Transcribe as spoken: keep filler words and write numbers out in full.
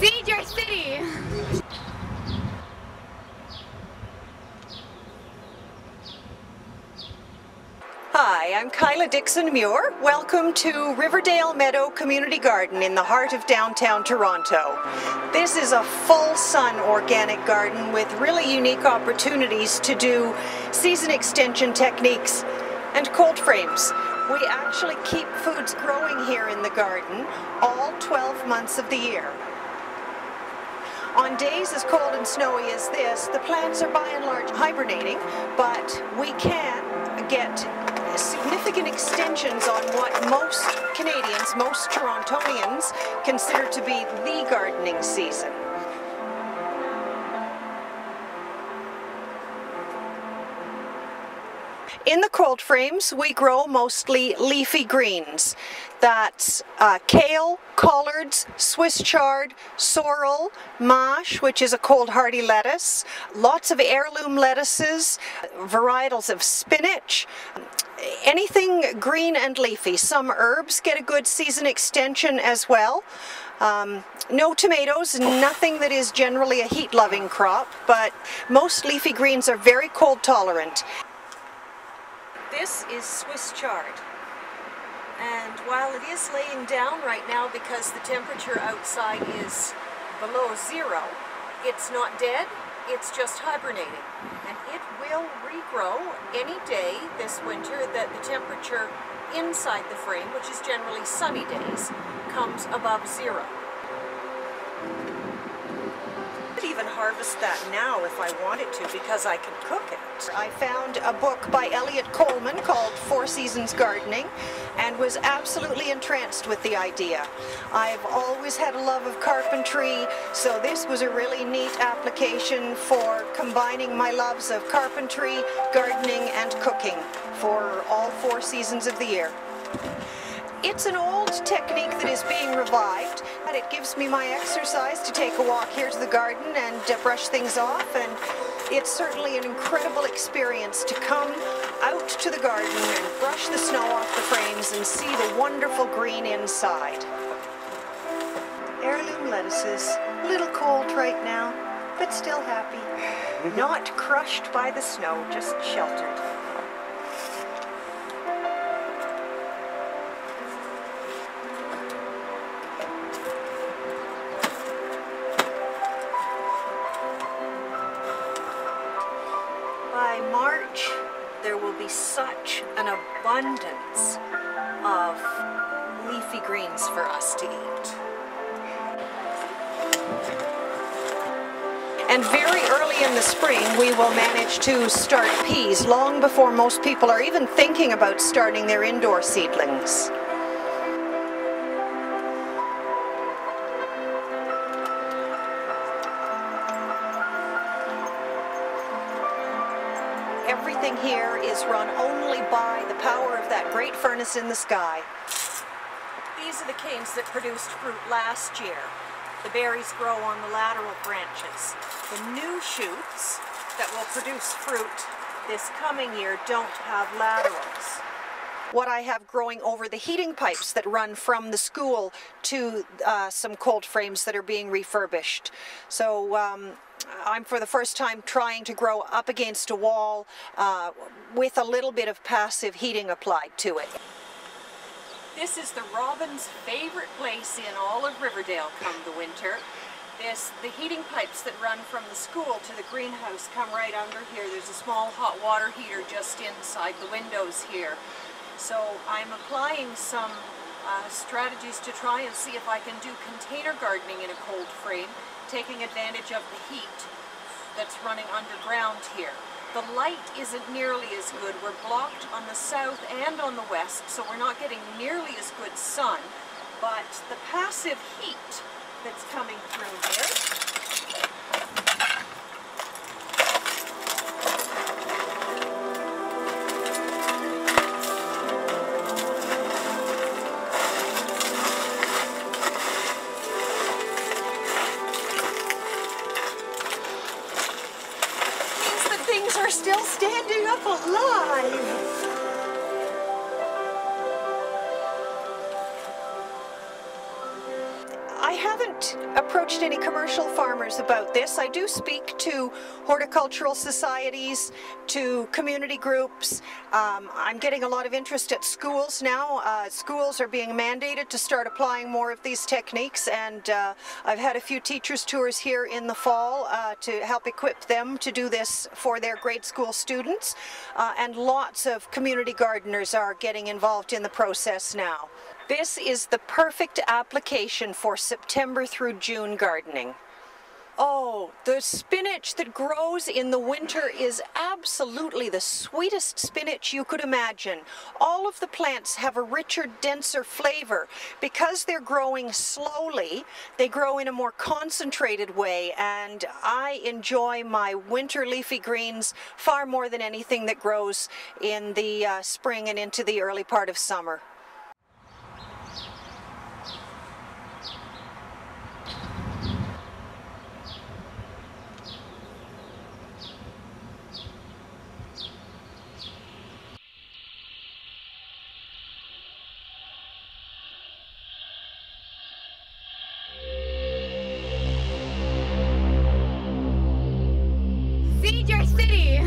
Seed your city. Hi, I'm Kyla Dixon-Muir. Welcome to Riverdale Meadow Community Garden in the heart of downtown Toronto. This is a full sun organic garden with really unique opportunities to do season extension techniques and cold frames. We actually keep foods growing here in the garden all twelve months of the year. On days as cold and snowy as this, the plants are by and large hibernating, but we can get significant extensions on what most Canadians, most Torontonians, consider to be the gardening season. In the cold frames, we grow mostly leafy greens. That's uh, kale, collards, Swiss chard, sorrel, mash, which is a cold hardy lettuce, lots of heirloom lettuces, varietals of spinach, anything green and leafy. Some herbs get a good season extension as well. Um, no tomatoes, nothing that is generally a heat-loving crop, but most leafy greens are very cold tolerant. This is Swiss chard, and while it is laying down right now because the temperature outside is below zero, it's not dead, it's just hibernating, and it will regrow any day this winter that the temperature inside the frame, which is generally sunny days, comes above zero. Even harvest that now if I wanted to, because I can cook it. I found a book by Elliot Coleman called Four Seasons Gardening and was absolutely entranced with the idea. I've always had a love of carpentry, so this was a really neat application for combining my loves of carpentry, gardening, and cooking for all four seasons of the year. It's an old technique that is being revived, and it gives me my exercise to take a walk here to the garden and uh, brush things off, and it's certainly an incredible experience to come out to the garden and brush the snow off the frames and see the wonderful green inside. Heirloom lettuces, a little cold right now, but still happy. Not crushed by the snow, just sheltered. By March, there will be such an abundance of leafy greens for us to eat. And very early in the spring, we will manage to start peas long before most people are even thinking about starting their indoor seedlings. Everything here is run only by the power of that great furnace in the sky. These are the canes that produced fruit last year. The berries grow on the lateral branches. The new shoots that will produce fruit this coming year don't have laterals. What I have growing over the heating pipes that run from the school to uh, some cold frames that are being refurbished. So um, I'm for the first time trying to grow up against a wall uh, with a little bit of passive heating applied to it. This is the robin's favorite place in all of Riverdale come the winter. This, the heating pipes that run from the school to the greenhouse come right under here. There's a small hot water heater just inside the windows here. So I'm applying some uh, strategies to try and see if I can do container gardening in a cold frame, taking advantage of the heat that's running underground here. The light isn't nearly as good. We're blocked on the south and on the west, so we're not getting nearly as good sun, but the passive heat that's coming through here are still standing up alive. I haven't approached any commercial farmers about this. I do speak to horticultural societies, to community groups. Um, I'm getting a lot of interest at schools now. Uh, schools are being mandated to start applying more of these techniques, and uh, I've had a few teachers' tours here in the fall uh, to help equip them to do this for their grade school students. Uh, and lots of community gardeners are getting involved in the process now. This is the perfect application for September through June gardening. Oh, the spinach that grows in the winter is absolutely the sweetest spinach you could imagine. All of the plants have a richer, denser flavor. Because they're growing slowly, they grow in a more concentrated way, and I enjoy my winter leafy greens far more than anything that grows in the uh, spring and into the early part of summer. City.